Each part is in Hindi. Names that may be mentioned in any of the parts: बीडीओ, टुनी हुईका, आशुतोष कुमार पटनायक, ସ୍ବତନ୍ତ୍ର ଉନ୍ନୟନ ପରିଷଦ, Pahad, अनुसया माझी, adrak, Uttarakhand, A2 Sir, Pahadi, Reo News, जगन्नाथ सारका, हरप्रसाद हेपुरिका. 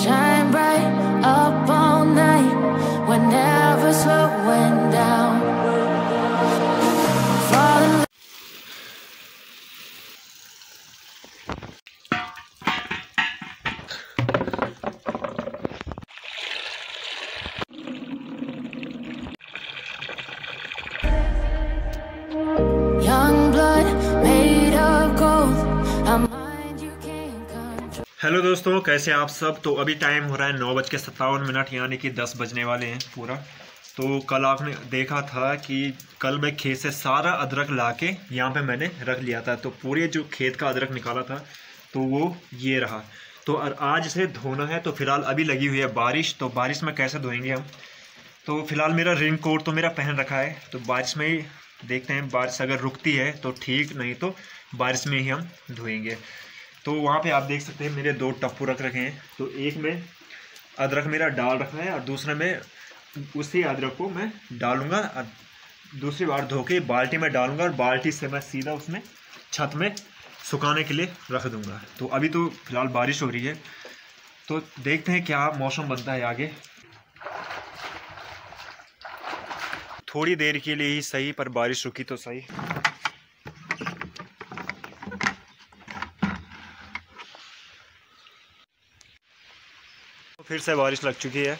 Shine bright up all night, we're never slowing down. Hello दोस्तों, कैसे आप सब। तो अभी टाइम हो रहा है 9:57 यानी कि 10 बजने वाले हैं पूरा। तो कल आपने देखा था कि कल मैं खेत से सारा अदरक लाके यहाँ पे मैंने रख लिया था। तो पूरे जो खेत का अदरक निकाला था तो वो ये रहा। तो आज इसे धोना है। तो फ़िलहाल अभी लगी हुई है बारिश, तो बारिश में कैसे धोएंगे हम। तो फ़िलहाल मेरा रेन कोट तो मेरा पहन रखा है, तो बारिश में ही देखते हैं। बारिश अगर रुकती है तो ठीक, नहीं तो बारिश में ही हम धोएंगे। तो वहाँ पे आप देख सकते हैं मेरे 2 टप्पू रख रखे हैं। तो एक में अदरक मेरा डाल रखा है और दूसरे में उसी अदरक को मैं डालूंगा और दूसरी बार धो के बाल्टी में डालूंगा और बाल्टी से मैं सीधा उसमें छत में सुखाने के लिए रख दूंगा। तो अभी तो फ़िलहाल बारिश हो रही है, तो देखते हैं क्या मौसम बनता है आगे। थोड़ी देर के लिए ही सही पर बारिश रुकी तो सही। फिर से बारिश लग चुकी है।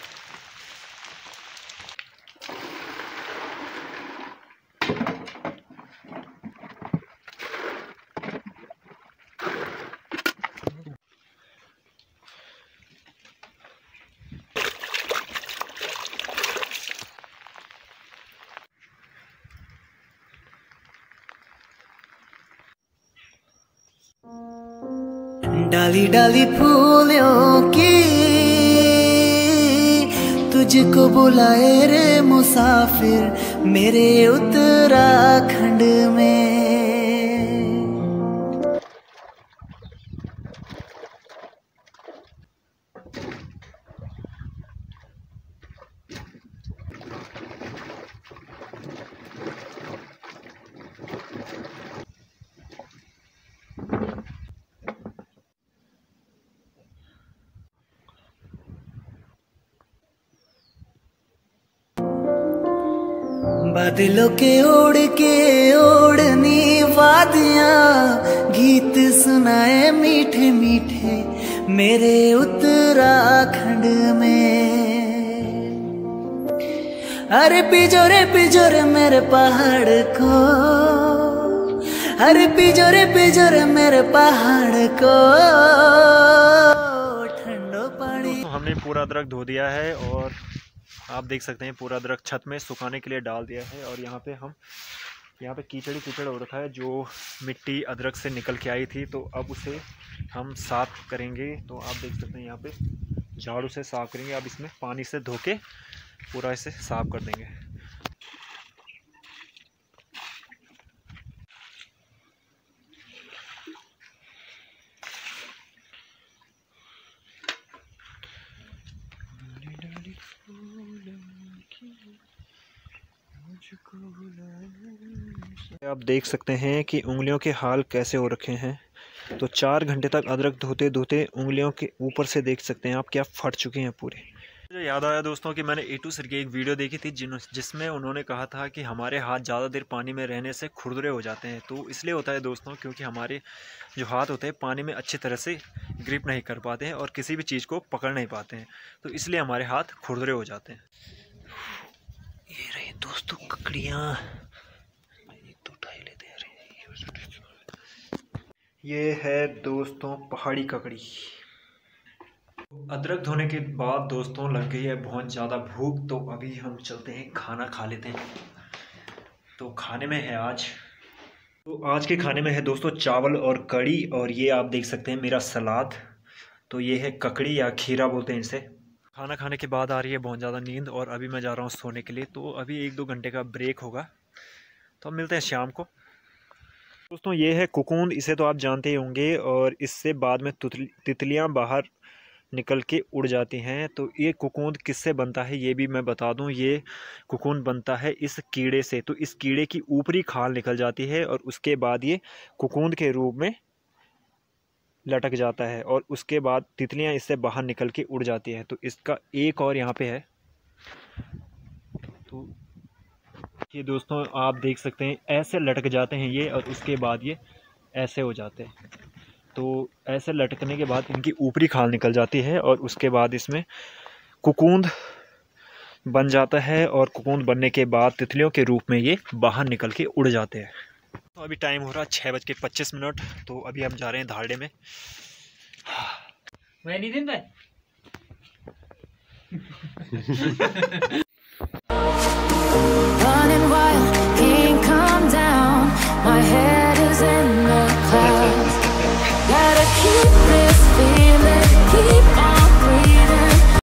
डाली डाली फूलों की तुझको बुलाए रे मुसाफिर मेरे उत्तराखंड में। बादलों के ओढ़नी वादियाँ गीत सुनाए मीठे मीठे मेरे उत्तराखंड में। अरे पिजोरे मेरे पहाड़ को, अरे पिजोरे मेरे पहाड़ को। ठंडो पानी हमने पूरा अदरक धो दिया है और आप देख सकते हैं पूरा अदरक छत में सुखाने के लिए डाल दिया है। और यहाँ पे कीचड़ हो रखा है, जो मिट्टी अदरक से निकल के आई थी। तो अब उसे हम साफ़ करेंगे। तो आप देख सकते हैं यहाँ पे झाड़ू से साफ़ करेंगे। अब इसमें पानी से धो के पूरा इसे साफ़ कर देंगे। आप देख सकते हैं कि उंगलियों के हाल कैसे हो रखे हैं। तो 4 घंटे तक अदरक धोते धोते उंगलियों के ऊपर से देख सकते हैं आप क्या फट चुके हैं पूरे। मुझे याद आया दोस्तों कि मैंने A2 सर की एक वीडियो देखी थी जिसमें उन्होंने कहा था कि हमारे हाथ ज़्यादा देर पानी में रहने से खुरदरे हो जाते हैं। तो इसलिए होता है दोस्तों, क्योंकि हमारे जो हाथ होते हैं पानी में अच्छी तरह से ग्रिप नहीं कर पाते हैं और किसी भी चीज़ को पकड़ नहीं पाते हैं। तो इसलिए हमारे हाथ खुरदरे हो जाते हैं। ये रही दोस्तों ककड़ियाँ, ये है दोस्तों पहाड़ी ककड़ी। अदरक धोने के बाद दोस्तों लग गई है बहुत ज़्यादा भूख। तो अभी हम चलते हैं खाना खा लेते हैं। तो खाने में है आज के खाने में है दोस्तों चावल और कड़ी, और ये आप देख सकते हैं मेरा सलाद। तो ये है ककड़ी या खीरा बोलते हैं इनसे। खाना खाने के बाद आ रही है बहुत ज़्यादा नींद और अभी मैं जा रहा हूँ सोने के लिए। तो अभी 1-2 घंटे का ब्रेक होगा, तो हम मिलते हैं शाम को। दोस्तों ये है कुकून, इसे तो आप जानते ही होंगे। और इससे बाद में तितलियां बाहर निकल के उड़ जाती हैं। तो ये कुकून किससे बनता है ये भी मैं बता दूं। ये कुकून बनता है इस कीड़े से। तो इस कीड़े की ऊपरी खाल निकल जाती है और उसके बाद ये कुकून के रूप में लटक जाता है और उसके बाद तितलियां इससे बाहर निकल के उड़ जाती हैं। तो इसका एक और यहाँ पे है। तो ये दोस्तों आप देख सकते हैं ऐसे लटक जाते हैं ये, और उसके बाद ये ऐसे हो जाते हैं। तो ऐसे लटकने के बाद इनकी ऊपरी खाल निकल जाती है और उसके बाद इसमें कुकूंद बन जाता है, और कुकूंद बनने के बाद तितलियों के रूप में ये बाहर निकल के उड़ जाते हैं। तो अभी टाइम हो रहा है 6:25। तो अभी हम जा रहे हैं धारड़े में। मैं नहीं दिन भाई